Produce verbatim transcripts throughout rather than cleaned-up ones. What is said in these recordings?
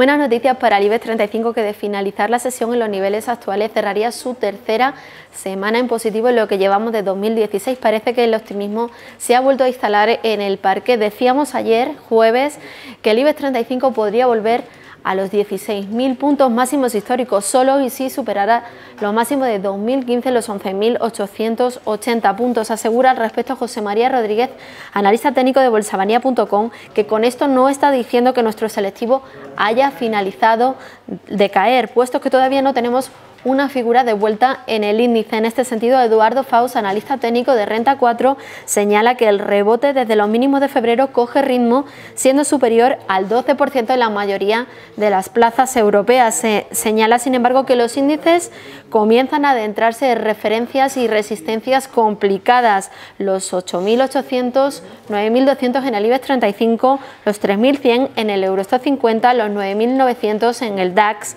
Buenas noticias para el IBEX treinta y cinco, que de finalizar la sesión en los niveles actuales cerraría su tercera semana en positivo en lo que llevamos de dos mil dieciséis. Parece que el optimismo se ha vuelto a instalar en el parque. Decíamos ayer, jueves, que el IBEX treinta y cinco podría volver a los dieciséis mil puntos máximos históricos, solo y si superara los máximos de dos mil quince, los once mil ochocientos ochenta puntos. Asegura al respecto José María Rodríguez, analista técnico de Bolsamanía punto com, que con esto no está diciendo que nuestro selectivo haya finalizado de caer, puesto que todavía no tenemos una figura de vuelta en el índice. En este sentido, Eduardo Faus, analista técnico de Renta cuatro, señala que el rebote desde los mínimos de febrero coge ritmo, siendo superior al doce por ciento en la mayoría de las plazas europeas. Se señala, sin embargo, que los índices comienzan a adentrarse en referencias y resistencias complicadas: los ocho mil ochocientos, nueve mil doscientos en el IBEX treinta y cinco, los tres mil cien en el Eurostoxx cincuenta, los nueve mil novecientos en el DAX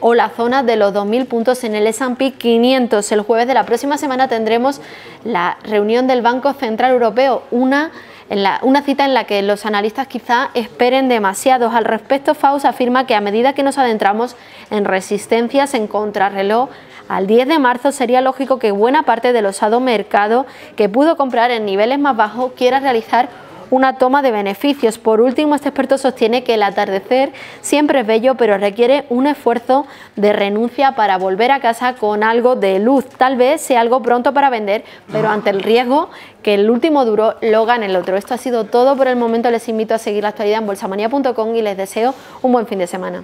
o la zona de los dos mil puntos en el S and P quinientos. El jueves de la próxima semana tendremos la reunión del Banco Central Europeo, una, en la, una cita en la que los analistas quizá esperen demasiados. Al respecto, Faust afirma que a medida que nos adentramos en resistencias en contrarreloj, al diez de marzo sería lógico que buena parte del osado mercado que pudo comprar en niveles más bajos quiera realizar una toma de beneficios. Por último, este experto sostiene que el atardecer siempre es bello, pero requiere un esfuerzo de renuncia para volver a casa con algo de luz. Tal vez sea algo pronto para vender, pero ante el riesgo que el último duro lo gane el otro. Esto ha sido todo por el momento. Les invito a seguir la actualidad en bolsamanía punto com y les deseo un buen fin de semana.